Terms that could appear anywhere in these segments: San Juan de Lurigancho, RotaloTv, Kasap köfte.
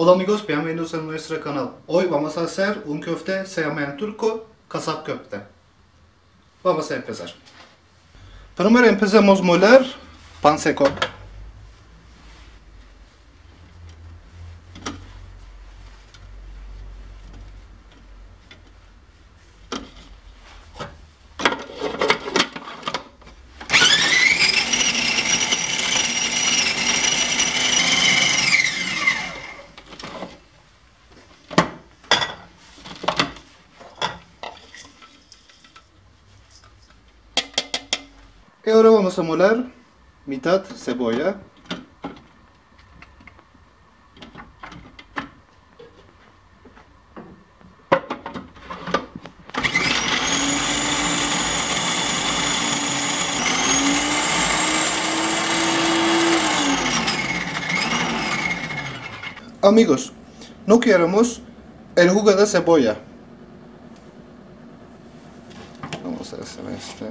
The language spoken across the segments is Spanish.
Hola amigos, bienvenidos a nuestro canal. Hoy vamos a hacer un köfte seamen turco, kasap köfte. Vamos a empezar. Primero empezamos a moler pan seco. Y ahora vamos a moler mitad cebolla, amigos. No queremos el jugo de cebolla. Vamos a hacer este.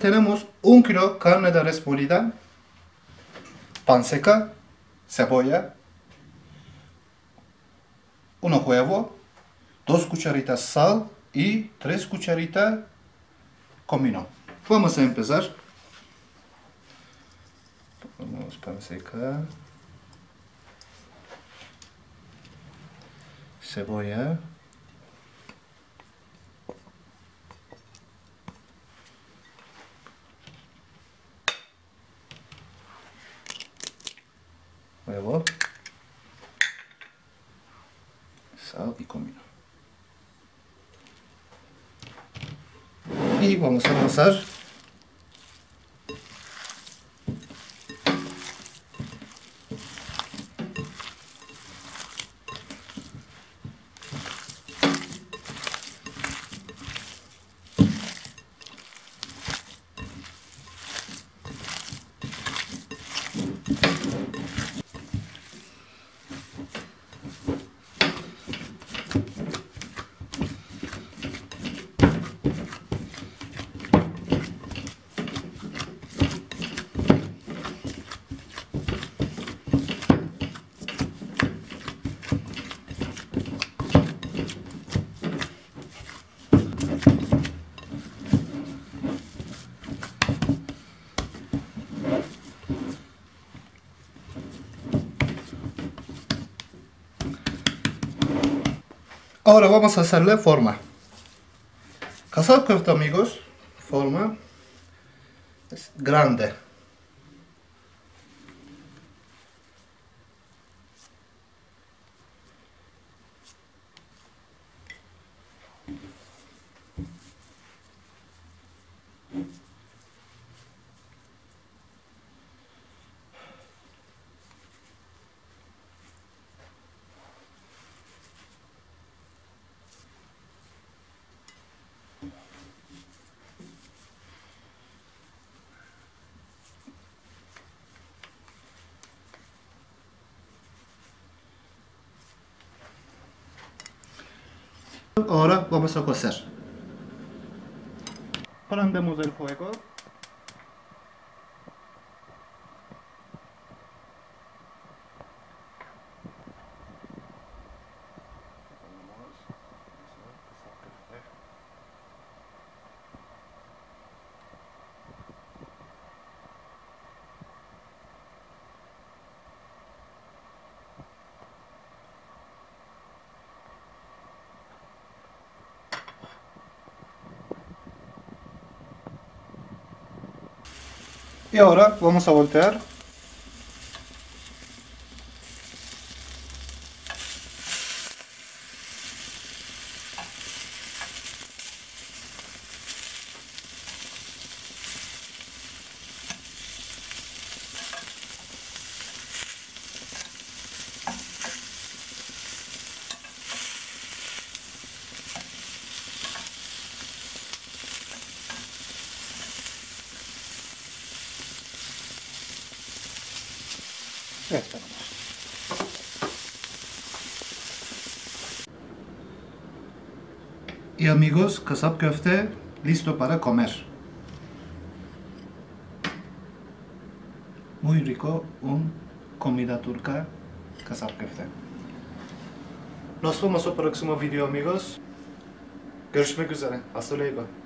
Tenemos 1 kilo carne de res molida, pan seca, cebolla, 1 huevo, 2 cucharitas sal y 3 cucharitas comino. Vamos a empezar. Ponemos pan seca, cebolla, huevo, sal y comino. Y vamos a amasar. Ahora vamos a hacerle forma. Kasap köfte, amigos, forma es grande. Ahora vamos a cocer. Prendemos el fuego. Y ahora vamos a voltear. Resta nomás. Y amigos, kasap köfte listo para comer. Muy rico, un comida turca, kasap köfte. Nos vemos en el próximo video, amigos. Görüşmek üzere. Hasta luego.